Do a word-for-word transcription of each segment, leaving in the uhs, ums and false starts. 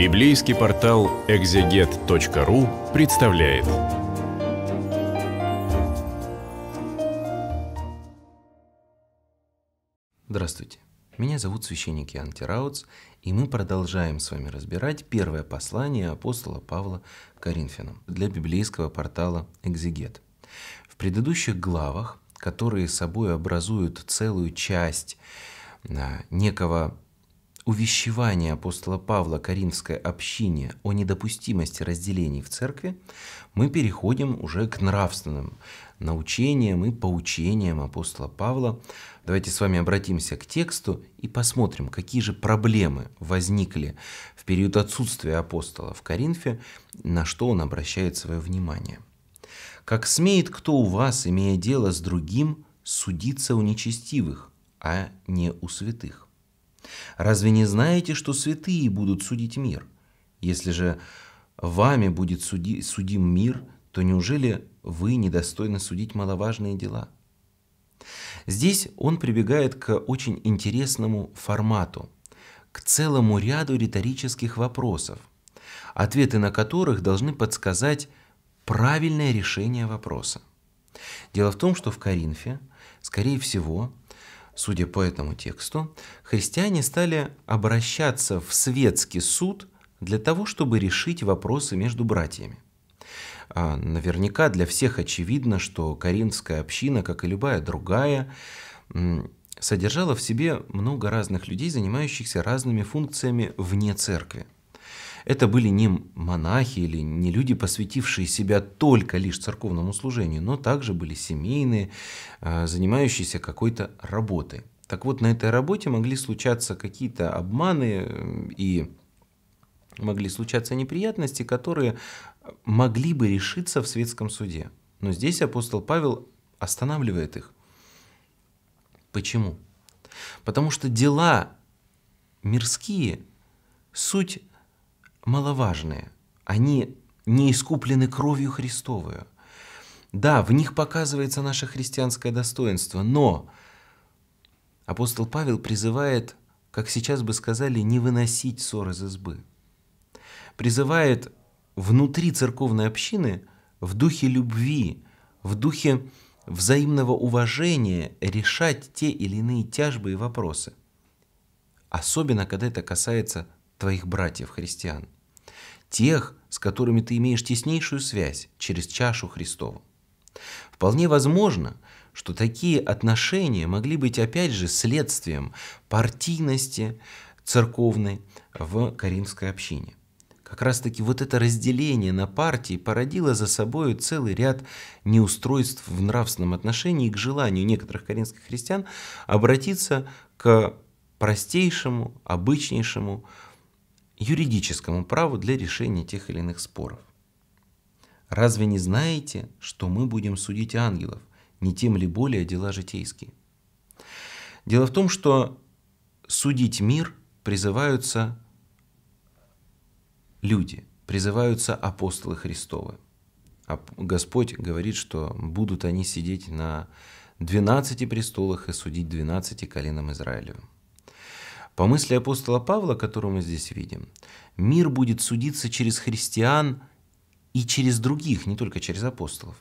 Библейский портал экзегет точка ру представляет. Здравствуйте, меня зовут священник Иоанн Тераудс, и мы продолжаем с вами разбирать первое послание апостола Павла к Коринфянам для библейского портала «Экзегет». В предыдущих главах, которые собой образуют целую часть некого увещевание апостола Павла коринфской общине о недопустимости разделений в церкви, мы переходим уже к нравственным научениям и поучениям апостола Павла. Давайте с вами обратимся к тексту и посмотрим, какие же проблемы возникли в период отсутствия апостола в Коринфе, на что он обращает свое внимание. «Как смеет кто у вас, имея дело с другим, судиться у нечестивых, а не у святых? Разве не знаете, что святые будут судить мир? Если же вами будет суди, судим мир, то неужели вы недостойны судить маловажные дела?» Здесь он прибегает к очень интересному формату, к целому ряду риторических вопросов, ответы на которых должны подсказать правильное решение вопроса. Дело в том, что в Коринфе, скорее всего, судя по этому тексту, христиане стали обращаться в светский суд для того, чтобы решить вопросы между братьями. Наверняка для всех очевидно, что коринфская община, как и любая другая, содержала в себе много разных людей, занимающихся разными функциями вне церкви. Это были не монахи или не люди, посвятившие себя только лишь церковному служению, но также были семейные, занимающиеся какой-то работой. Так вот, на этой работе могли случаться какие-то обманы и могли случаться неприятности, которые могли бы решиться в светском суде. Но здесь апостол Павел останавливает их. Почему? Потому что дела мирские, суть маловажные, они не искуплены кровью Христовою. Да, в них показывается наше христианское достоинство, но апостол Павел призывает, как сейчас бы сказали, не выносить ссор из избы. Призывает внутри церковной общины в духе любви, в духе взаимного уважения решать те или иные тяжбы и вопросы. Особенно, когда это касается твоих братьев-христиан, тех, с которыми ты имеешь теснейшую связь через чашу Христову. Вполне возможно, что такие отношения могли быть опять же следствием партийности церковной в коринфской общине. Как раз-таки вот это разделение на партии породило за собой целый ряд неустройств в нравственном отношении и к желанию некоторых коринфских христиан обратиться к простейшему, обычнейшему юридическому праву для решения тех или иных споров. «Разве не знаете, что мы будем судить ангелов, не тем ли более дела житейские?» Дело в том, что судить мир призываются люди, призываются апостолы Христовы. Господь говорит, что будут они сидеть на двенадцати престолах и судить двенадцати коленам Израилевым. По мысли апостола Павла, которую мы здесь видим, мир будет судиться через христиан и через других, не только через апостолов.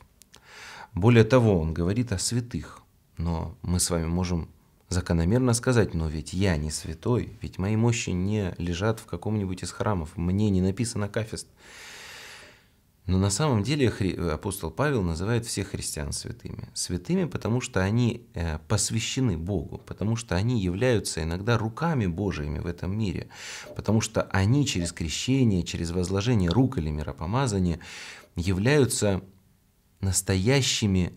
Более того, он говорит о святых. Но мы с вами можем закономерно сказать: но ведь я не святой, ведь мои мощи не лежат в каком-нибудь из храмов, мне не написано кафест. Но на самом деле апостол Павел называет всех христиан святыми. Святыми, потому что они посвящены Богу, потому что они являются иногда руками Божиими в этом мире, потому что они через крещение, через возложение рук или миропомазание являются настоящими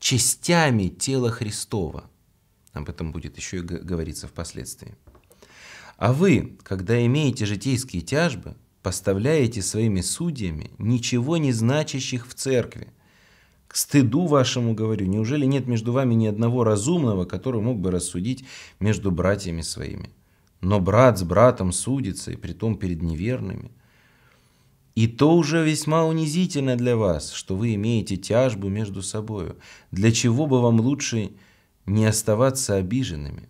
частями тела Христова. Об этом будет еще и говориться впоследствии. «А вы, когда имеете житейские тяжбы, поставляете своими судьями ничего не значащих в церкви. К стыду вашему говорю, неужели нет между вами ни одного разумного, который мог бы рассудить между братьями своими? Но брат с братом судится, и притом перед неверными. И то уже весьма унизительно для вас, что вы имеете тяжбу между собою. Для чего бы вам лучше не оставаться обиженными?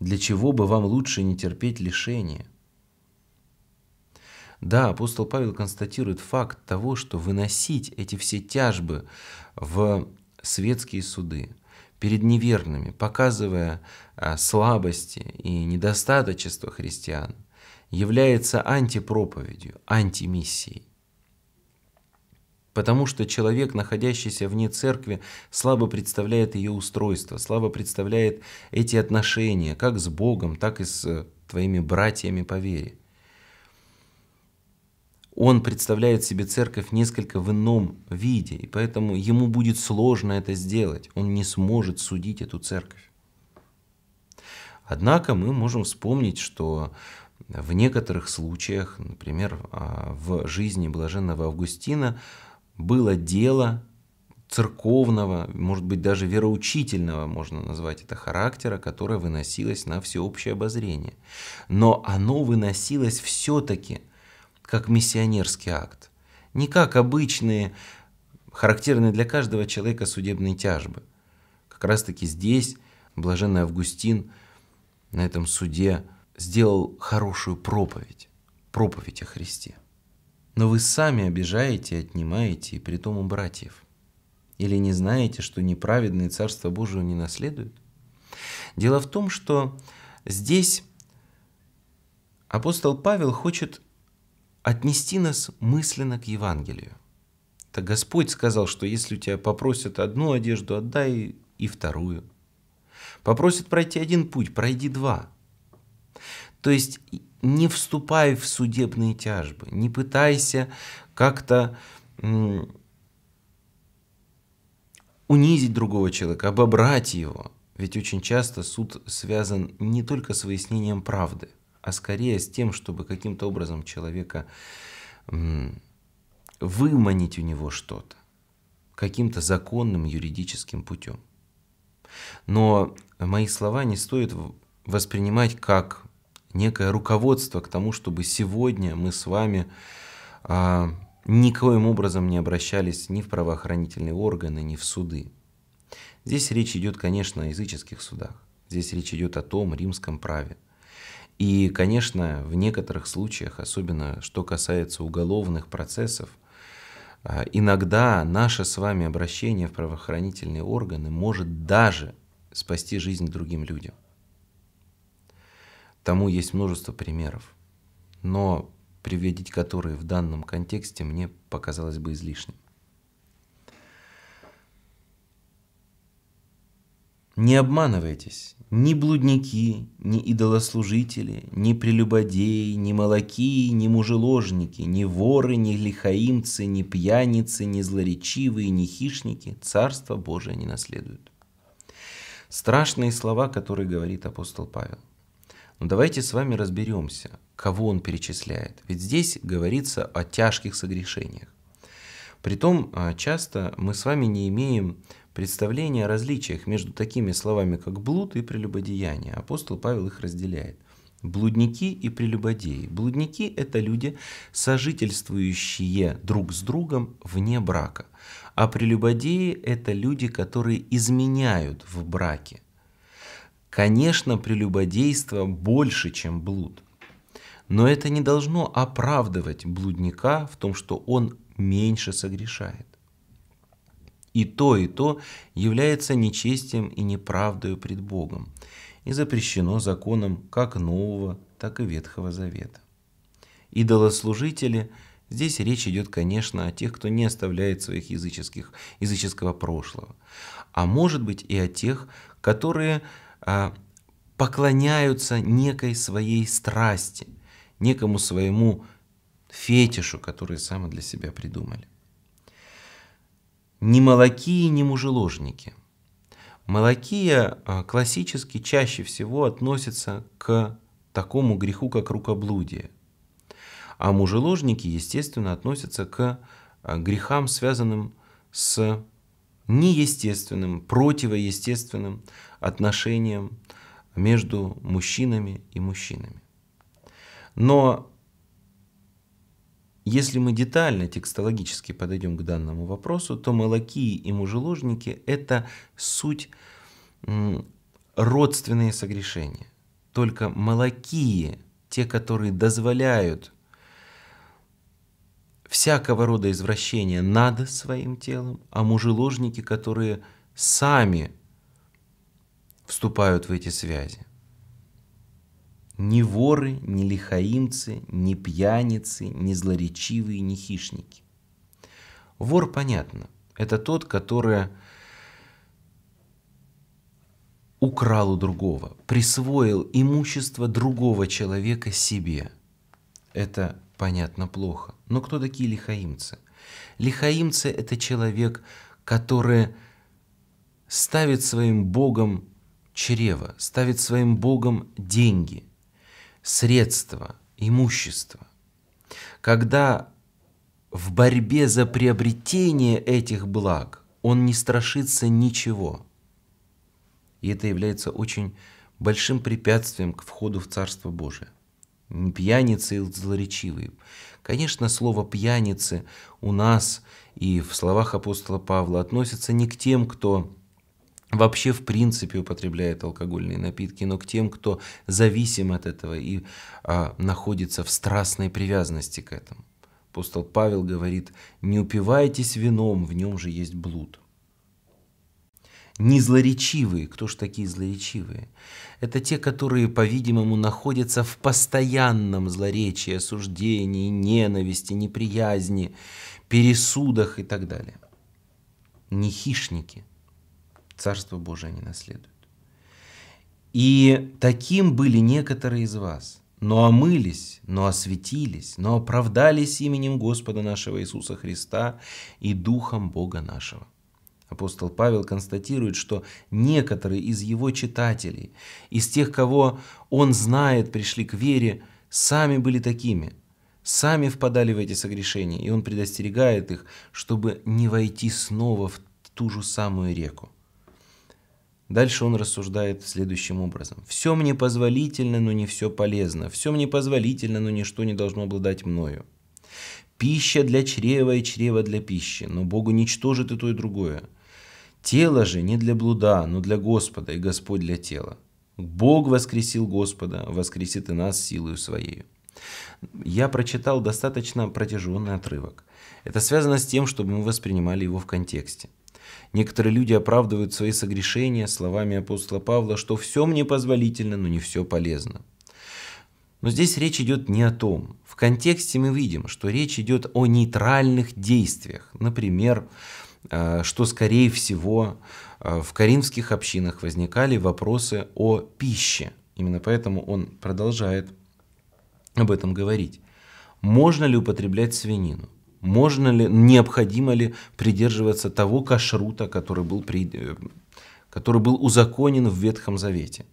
Для чего бы вам лучше не терпеть лишения? Да, апостол Павел констатирует факт того, что выносить эти все тяжбы в светские суды перед неверными, показывая слабости и недостаточества христиан, является антипроповедью, антимиссией. Потому что человек, находящийся вне церкви, слабо представляет ее устройство, слабо представляет эти отношения, как с Богом, так и с твоими братьями по вере. Он представляет себе церковь несколько в ином виде, и поэтому ему будет сложно это сделать, он не сможет судить эту церковь. Однако мы можем вспомнить, что в некоторых случаях, например, в жизни блаженного Августина было дело церковного, может быть, даже вероучительного, можно назвать это, характера, которое выносилось на всеобщее обозрение. Но оно выносилось все-таки как миссионерский акт, не как обычные, характерные для каждого человека судебные тяжбы. Как раз-таки здесь блаженный Августин на этом суде сделал хорошую проповедь, проповедь о Христе. Но вы сами обижаете, отнимаете, и притом у братьев. Или не знаете, что неправедные Царство Божие не наследуют? Дело в том, что здесь апостол Павел хочет отнести нас мысленно к Евангелию. Так Господь сказал, что если у тебя попросят одну одежду, отдай и вторую. Попросят пройти один путь, пройди два. То есть не вступай в судебные тяжбы, не пытайся как-то унизить другого человека, обобрать его. Ведь очень часто суд связан не только с выяснением правды, а скорее с тем, чтобы каким-то образом человека выманить у него что-то, каким-то законным юридическим путем. Но мои слова не стоит воспринимать как некое руководство к тому, чтобы сегодня мы с вами а, никоим образом не обращались ни в правоохранительные органы, ни в суды. Здесь речь идет, конечно, о языческих судах. Здесь речь идет о том римском праве. И, конечно, в некоторых случаях, особенно что касается уголовных процессов, а, иногда наше с вами обращение в правоохранительные органы может даже спасти жизнь другим людям. Тому есть множество примеров, но приводить которые в данном контексте мне показалось бы излишним. Не обманывайтесь, ни блудники, ни идолослужители, ни прелюбодеи, ни молокии, ни мужеложники, ни воры, ни лихоимцы, ни пьяницы, ни злоречивые, ни хищники Царство Божие не наследуют. Страшные слова, которые говорит апостол Павел. Но давайте с вами разберемся, кого он перечисляет. Ведь здесь говорится о тяжких согрешениях. Притом, часто мы с вами не имеем представления о различиях между такими словами, как блуд и прелюбодеяние. Апостол Павел их разделяет. Блудники и прелюбодеи. Блудники – это люди, сожительствующие друг с другом вне брака. А прелюбодеи – это люди, которые изменяют в браке. Конечно, прелюбодейство больше, чем блуд, но это не должно оправдывать блудника в том, что он меньше согрешает. И то, и то является нечестием и неправдою пред Богом, и запрещено законом как Нового, так и Ветхого Завета. Идолослужители, здесь речь идет, конечно, о тех, кто не оставляет своих языческих, языческого прошлого, а может быть и о тех, которые поклоняются некой своей страсти, некому своему фетишу, который сами для себя придумали. Ни молокии, ни мужеложники. Молокия классически чаще всего относится к такому греху, как рукоблудие. А мужеложники, естественно, относятся к грехам, связанным с неестественным, противоестественным отношениям между мужчинами и мужчинами. Но если мы детально, текстологически подойдем к данному вопросу, то молокии и мужеложники – это суть родственные согрешения. Только молокии, те, которые дозволяют всякого рода извращения над своим телом, а мужеложники, которые сами вступают в эти связи. Ни воры, ни лихоимцы, ни пьяницы, ни злоречивые, ни хищники. Вор, понятно, это тот, который украл у другого, присвоил имущество другого человека себе. Это, понятно, плохо. Но кто такие лихоимцы? Лихоимцы – это человек, который ставит своим богом чрево, ставит своим богом деньги, средства, имущество. Когда в борьбе за приобретение этих благ он не страшится ничего. И это является очень большим препятствием к входу в Царство Божие. Не пьяницы и злоречивые. Конечно, слово «пьяницы» у нас и в словах апостола Павла относится не к тем, кто вообще в принципе употребляет алкогольные напитки, но к тем, кто зависим от этого и а, находится в страстной привязанности к этому. Апостол Павел говорит: «Не упивайтесь вином, в нем же есть блуд». Не злоречивые. Кто ж такие злоречивые? Это те, которые, по-видимому, находятся в постоянном злоречии, осуждении, ненависти, неприязни, пересудах и так далее. Не хищники. Царство Божие они наследуют. И таким были некоторые из вас, но омылись, но осветились, но оправдались именем Господа нашего Иисуса Христа и Духом Бога нашего. Апостол Павел констатирует, что некоторые из его читателей, из тех, кого он знает, пришли к вере, сами были такими, сами впадали в эти согрешения, и он предостерегает их, чтобы не войти снова в ту же самую реку. Дальше он рассуждает следующим образом. «Все мне позволительно, но не все полезно. Все мне позволительно, но ничто не должно обладать мною. Пища для чрева и чрево для пищи, но Богу ничтожит и то, и другое. Тело же не для блуда, но для Господа, и Господь для тела. Бог воскресил Господа, воскресит и нас силою Своею». Я прочитал достаточно протяженный отрывок. Это связано с тем, чтобы мы воспринимали его в контексте. Некоторые люди оправдывают свои согрешения словами апостола Павла, что «все мне позволительно, но не все полезно». Но здесь речь идет не о том. В контексте мы видим, что речь идет о нейтральных действиях. Например, что, скорее всего, в коринфских общинах возникали вопросы о пище. Именно поэтому он продолжает об этом говорить. Можно ли употреблять свинину? Можно ли, необходимо ли придерживаться того кашрута, который был, при, который был узаконен в Ветхом Завете?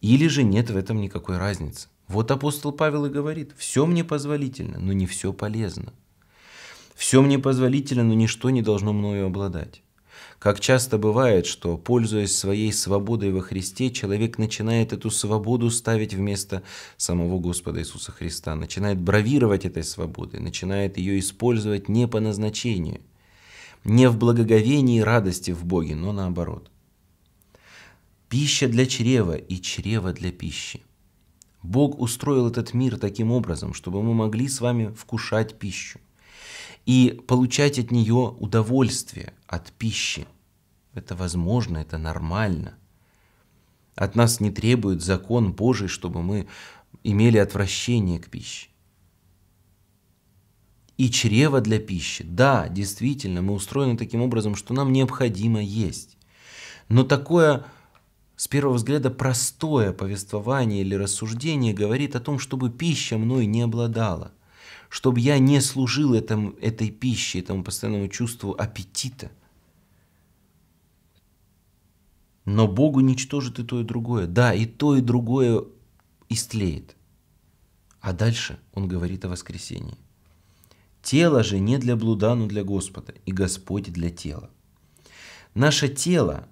Или же нет в этом никакой разницы? Вот апостол Павел и говорит: «Все мне позволительно, но не все полезно. Все мне позволительно, но ничто не должно мною обладать». Как часто бывает, что, пользуясь своей свободой во Христе, человек начинает эту свободу ставить вместо самого Господа Иисуса Христа, начинает бравировать этой свободой, начинает ее использовать не по назначению, не в благоговении и радости в Боге, но наоборот. Пища для чрева и чрево для пищи. Бог устроил этот мир таким образом, чтобы мы могли с вами вкушать пищу и получать от нее удовольствие, от пищи. Это возможно, это нормально. От нас не требует закон Божий, чтобы мы имели отвращение к пище. И чрево для пищи. Да, действительно, мы устроены таким образом, что нам необходимо есть. Но такое, с первого взгляда, простое повествование или рассуждение говорит о том, чтобы пища мною не обладала, чтобы я не служил этому, этой пище, этому постоянному чувству аппетита. Но Богу ничтожит и то, и другое. Да, и то, и другое истлеет. А дальше он говорит о воскресении. «Тело же не для блуда, но для Господа, и Господь для тела». Наше тело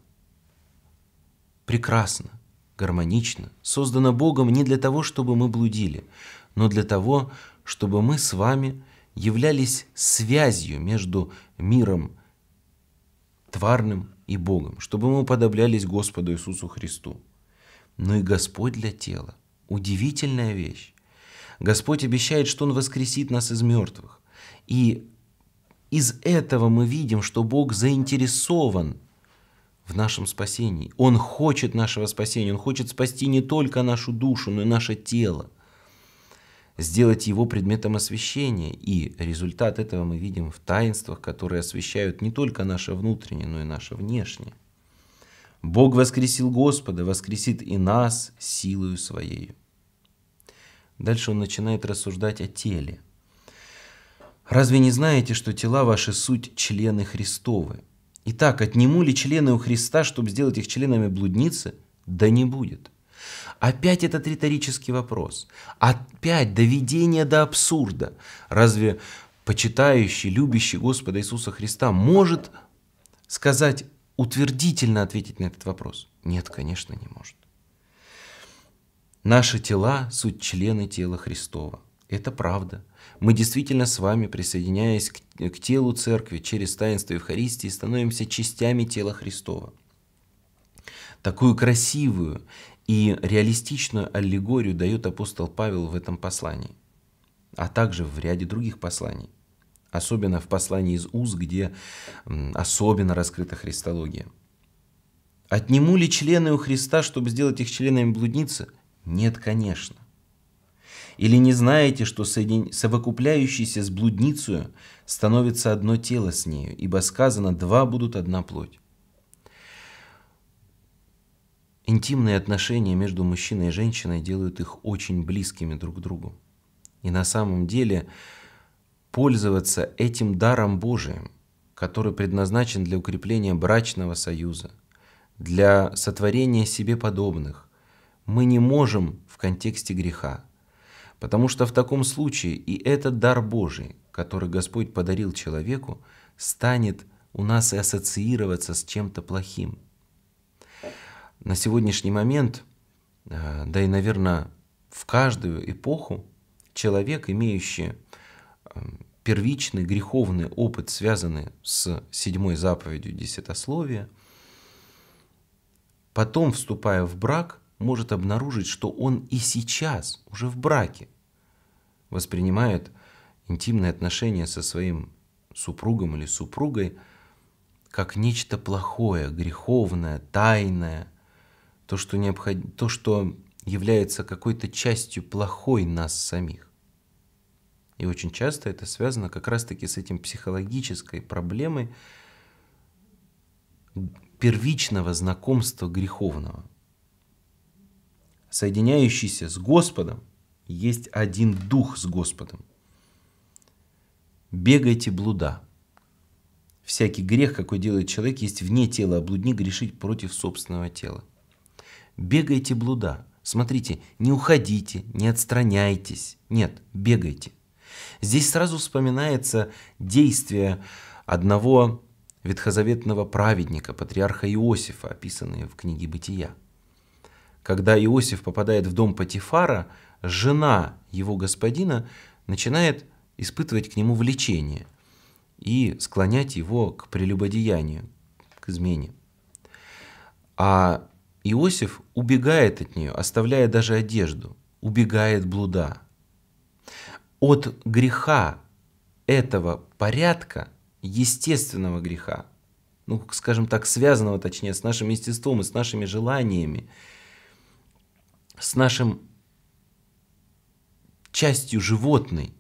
прекрасно, гармонично, создано Богом не для того, чтобы мы блудили, но для того, чтобы мы с вами являлись связью между миром тварным и Богом, чтобы мы уподоблялись Господу Иисусу Христу. Но и Господь для тела. Удивительная вещь. Господь обещает, что Он воскресит нас из мертвых. И из этого мы видим, что Бог заинтересован в нашем спасении. Он хочет нашего спасения, Он хочет спасти не только нашу душу, но и наше тело, сделать его предметом освящения. И результат этого мы видим в таинствах, которые освящают не только наше внутреннее, но и наше внешнее. Бог воскресил Господа, воскресит и нас силою Своею. Дальше он начинает рассуждать о теле. «Разве не знаете, что тела ваши суть члены Христовы? Итак, отниму ли члены у Христа, чтобы сделать их членами блудницы? Да не будет». Опять этот риторический вопрос. Опять доведение до абсурда. Разве почитающий, любящий Господа Иисуса Христа может сказать, утвердительно ответить на этот вопрос? Нет, конечно, не может. Наши тела – суть члены тела Христова. Это правда. Мы действительно с вами, присоединяясь к, к телу Церкви через таинство Евхаристии, становимся частями тела Христова. Такую красивую и реалистичную аллегорию дает апостол Павел в этом послании, а также в ряде других посланий, особенно в послании из Уз, где особенно раскрыта христология. «Отниму ли члены у Христа, чтобы сделать их членами блудницы? Нет, конечно. Или не знаете, что совокупляющийся с блудницей становится одно тело с нею, ибо сказано, два будут одна плоть». Интимные отношения между мужчиной и женщиной делают их очень близкими друг к другу. И на самом деле пользоваться этим даром Божиим, который предназначен для укрепления брачного союза, для сотворения себе подобных, мы не можем в контексте греха, потому что в таком случае и этот дар Божий, который Господь подарил человеку, станет у нас и ассоциироваться с чем-то плохим. На сегодняшний момент, да и, наверное, в каждую эпоху, человек, имеющий первичный греховный опыт, связанный с седьмой заповедью десятословия, потом, вступая в брак, может обнаружить, что он и сейчас, уже в браке, воспринимает интимные отношения со своим супругом или супругой как нечто плохое, греховное, тайное, то, что необход... то, что является какой-то частью плохой нас самих. И очень часто это связано как раз-таки с этим психологической проблемой первичного знакомства греховного. Соединяющийся с Господом есть один дух с Господом. Бегайте блуда. Всякий грех, какой делает человек, есть вне тела, а блудник грешит против собственного тела. Бегайте блуда. Смотрите, не уходите, не отстраняйтесь. Нет, бегайте. Здесь сразу вспоминается действие одного ветхозаветного праведника, патриарха Иосифа, описанное в книге «Бытия». Когда Иосиф попадает в дом Потифара, жена его господина начинает испытывать к нему влечение и склонять его к прелюбодеянию, к измене. А Иосиф убегает от нее, оставляя даже одежду, убегает блуда. От греха этого порядка, естественного греха, ну, скажем так, связанного, точнее, с нашим естеством и с нашими желаниями, с нашим частью животной,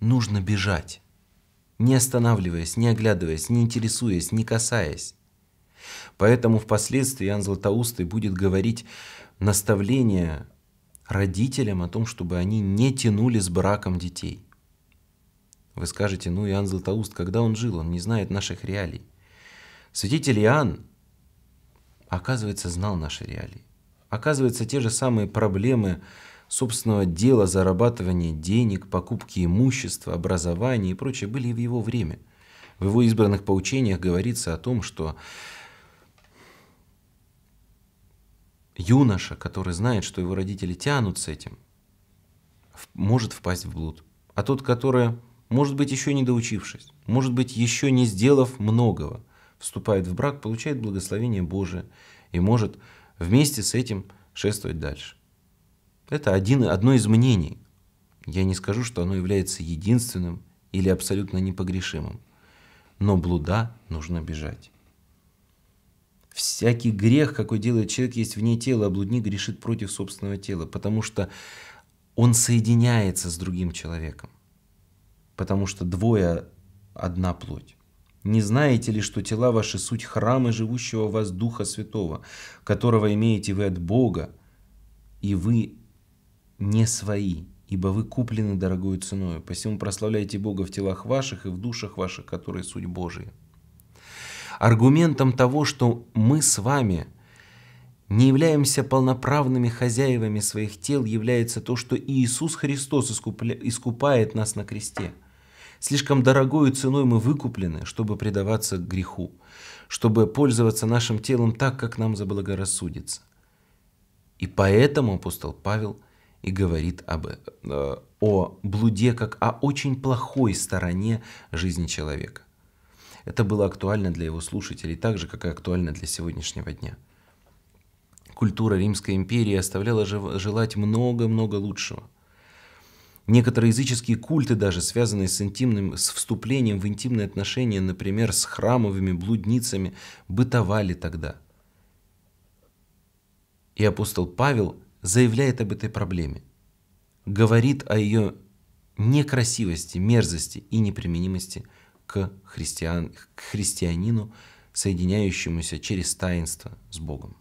нужно бежать, не останавливаясь, не оглядываясь, не интересуясь, не касаясь. Поэтому впоследствии Иоанн Златоуст и будет говорить наставление родителям о том, чтобы они не тянули с браком детей. Вы скажете, ну Иоанн Златоуст, когда он жил, он не знает наших реалий. Святитель Иоанн, оказывается, знал наши реалии. Оказывается, те же самые проблемы собственного дела, зарабатывания денег, покупки имущества, образования и прочее были в его время. В его избранных поучениях говорится о том, что юноша, который знает, что его родители тянут с этим, может впасть в блуд. А тот, который, может быть, еще не доучившись, может быть, еще не сделав многого, вступает в брак, получает благословение Божие и может вместе с этим шествовать дальше. Это один, одно из мнений. Я не скажу, что оно является единственным или абсолютно непогрешимым, но блуда нужно бежать. Всякий грех, какой делает человек, есть вне тела, а блудник грешит против собственного тела, потому что он соединяется с другим человеком, потому что двое – одна плоть. Не знаете ли, что тела ваши – суть храмы живущего в вас Духа Святого, которого имеете вы от Бога, и вы не свои, ибо вы куплены дорогою ценою, посему прославляйте Бога в телах ваших и в душах ваших, которые суть Божия. Аргументом того, что мы с вами не являемся полноправными хозяевами своих тел, является то, что Иисус Христос искупает нас на кресте. Слишком дорогою ценой мы выкуплены, чтобы предаваться греху, чтобы пользоваться нашим телом так, как нам заблагорассудится. И поэтому апостол Павел и говорит об, э, о блуде как о очень плохой стороне жизни человека. Это было актуально для его слушателей, так же, как и актуально для сегодняшнего дня. Культура Римской империи оставляла желать много-много лучшего. Некоторые языческие культы, даже связанные с, интимным, с вступлением в интимные отношения, например, с храмовыми блудницами, бытовали тогда. И апостол Павел заявляет об этой проблеме, говорит о ее некрасивости, мерзости и неприменимости к, христиан, к христианину, соединяющемуся через таинство с Богом.